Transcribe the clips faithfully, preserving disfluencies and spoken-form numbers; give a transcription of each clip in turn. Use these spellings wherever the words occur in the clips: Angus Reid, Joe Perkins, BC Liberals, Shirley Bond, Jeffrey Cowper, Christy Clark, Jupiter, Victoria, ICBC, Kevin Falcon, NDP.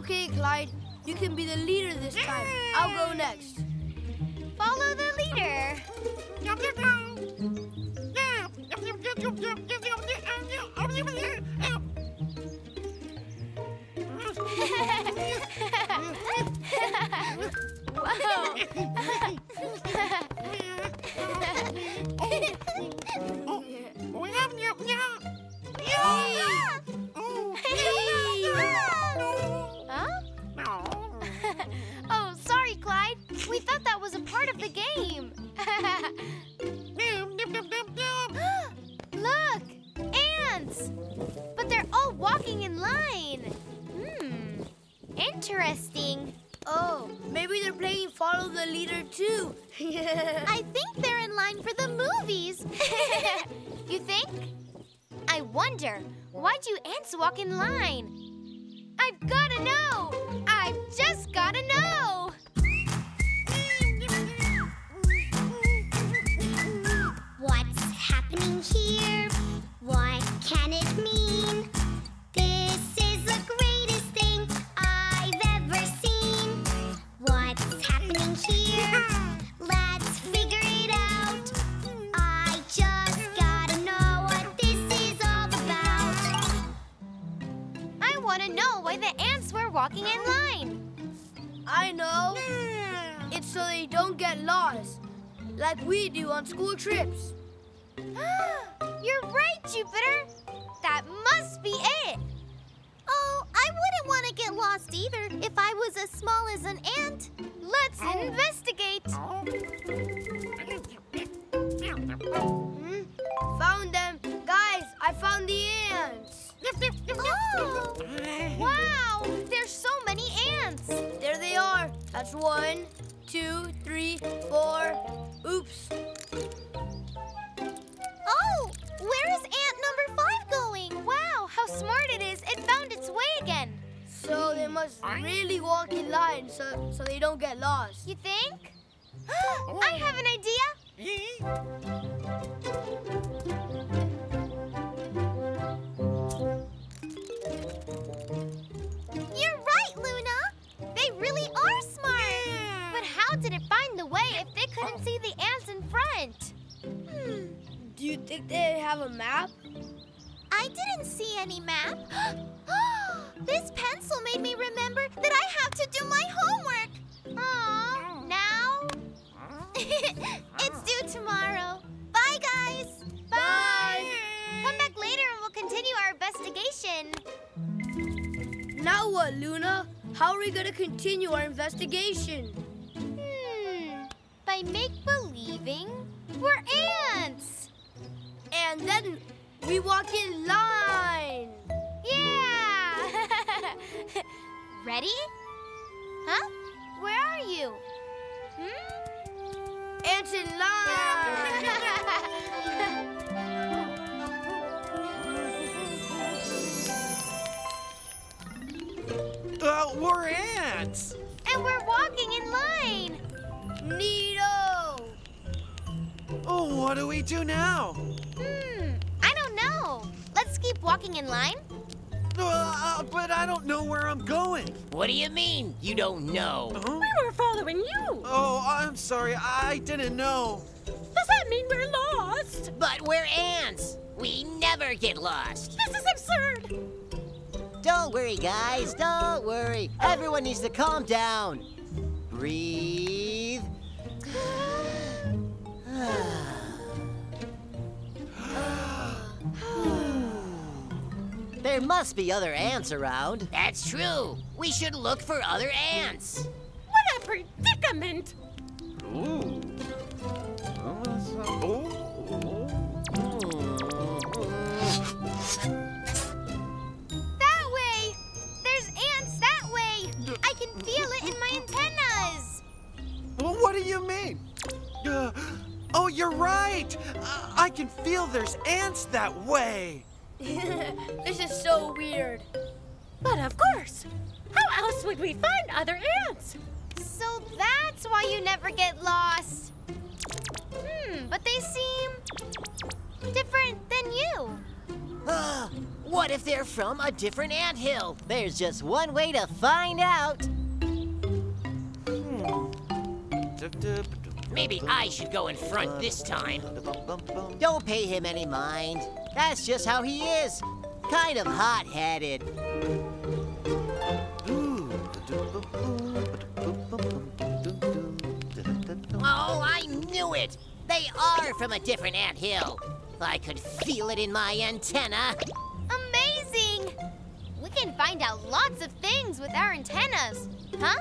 okay, Clyde. You can be the leader this time. I'll go next. Follow the leader. Oh, sorry, Clyde. We thought that was a part of the game. Look, ants! But they're all walking in line. Hmm, interesting. Oh, maybe they're playing Follow the Leader, too. I think they're in line for the movies. You think? I wonder, why do ants walk in line? I've gotta know! I've just gotta know! What's happening here? What can it mean? This is the greatest thing I've ever seen. What's happening here? Let's figure it out. I just gotta know what this is all about. I want to know why the ants were walking in line. I know. It's so they don't get lost, like we do on school trips. You're right, Jupiter. That must be it. Oh, I wouldn't want to get lost either if I was as small as an ant. Let's investigate. Hmm? Found them. Guys, I found the ants. Oh, wow, there's so many ants. There they are. That's one, two, three, four. Oops. Oh, where is ant number five going? Wow, how smart it is. It found its way again. So they must really walk in line so, so they don't get lost. You think? I have an idea. You're right, Luna. They really are smart. But how did it find the way if they couldn't see the ants in front? Hmm. Do you think they have a map? I didn't see any map. This pencil made me remember that I have to do my homework. Aw, now? It's due tomorrow. Bye, guys. Bye. Bye. Come back later and we'll continue our investigation. Now what, Luna? How are we going to continue our investigation? Hmm. By make-believing we're ants. And then we walk in line. Yeah. Ready? Huh? Where are you? Hmm? Ants in line. uh, we're ants. And we're walking in line. Neato. Oh, what do we do now? Hmm, I don't know. Let's keep walking in line. Uh, but I don't know where I'm going. What do you mean, you don't know? Uh-huh. We were following you. Oh, I'm sorry. I didn't know. Does that mean we're lost? But we're ants. We never get lost. This is absurd. Don't worry, guys. Don't worry. Everyone needs to calm down. Breathe. There must be other ants around. That's true. We should look for other ants. What a predicament! Ooh. That way! There's ants that way! I can feel it in my antennas! Well, what do you mean? Uh, Oh, you're right! Uh, I can feel there's ants that way! This is so weird. But of course! How else would we find other ants? So that's why you never get lost. Hmm, but they seem different than you. What if they're from a different anthill? There's just one way to find out. Maybe I should go in front this time. Don't pay him any mind. That's just how he is. Kind of hot-headed. Oh, I knew it! They are from a different anthill. I could feel it in my antenna. Amazing! We can find out lots of things with our antennas, huh?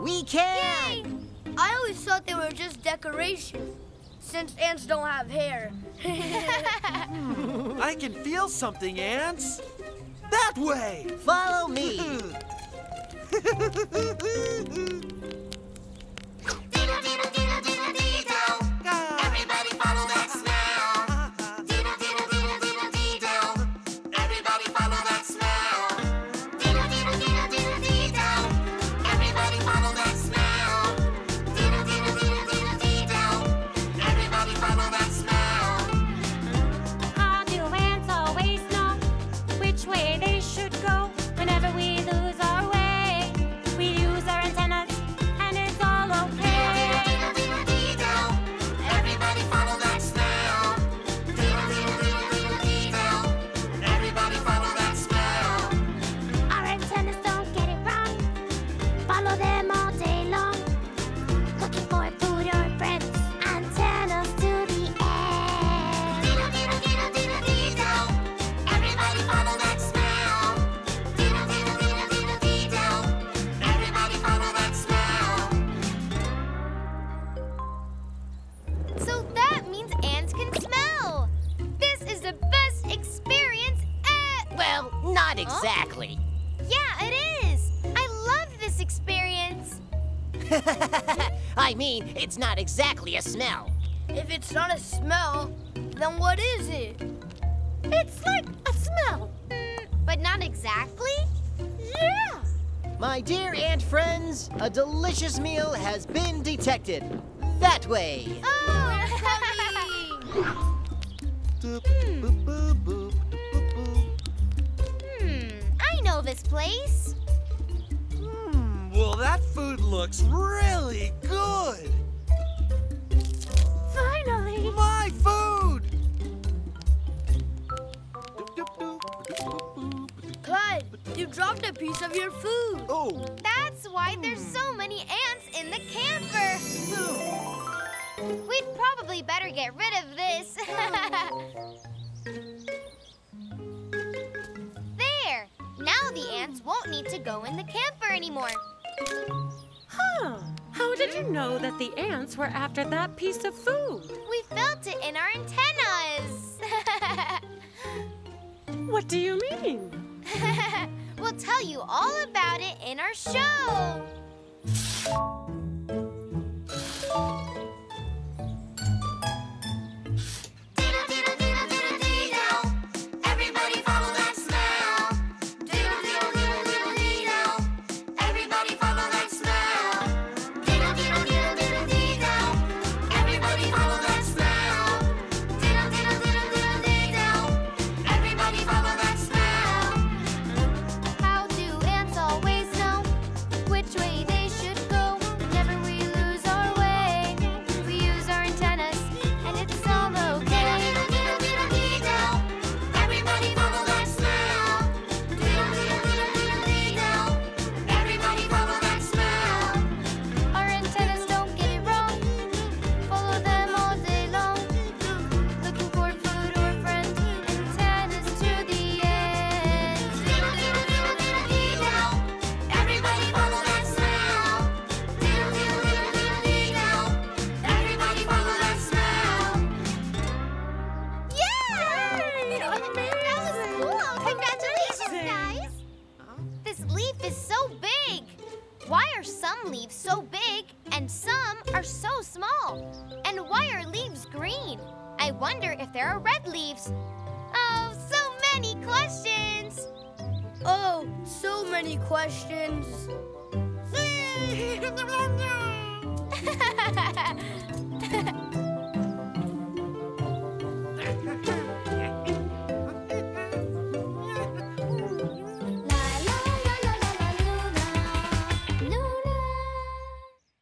We can! Yay! I always thought they were just decorations, since ants don't have hair. I can feel something, ants. That way! Follow me! Everybody follow that smell. Diddle, diddle, diddle, diddle, diddle. Everybody follow that smell. Diddle, diddle, diddle, diddle, diddle. Everybody follow that smell. Diddle, diddle, diddle, diddle, diddle. Everybody follow that smell. How do ants always know which way they should go? Whenever we lose our way, we use our antennas, and it's all okay. Exactly. Huh? Yeah, it is. I love this experience. I mean, it's not exactly a smell. If it's not a smell, then what is it? It's like a smell. Mm, but not exactly? Yeah. My dear ant friends, a delicious meal has been detected. That way. Oh, we're coming. Hmm. This place? Hmm, well, that food looks really good. Finally! My food! Clyde, you dropped a piece of your food. Oh. That's why there's so many ants in the camper. No. We'd probably better get rid of this. Now the ants won't need to go in the camper anymore. Huh. How did you know that the ants were after that piece of food? We felt it in our antennas. What do you mean? We'll tell you all about it in our show. Questions.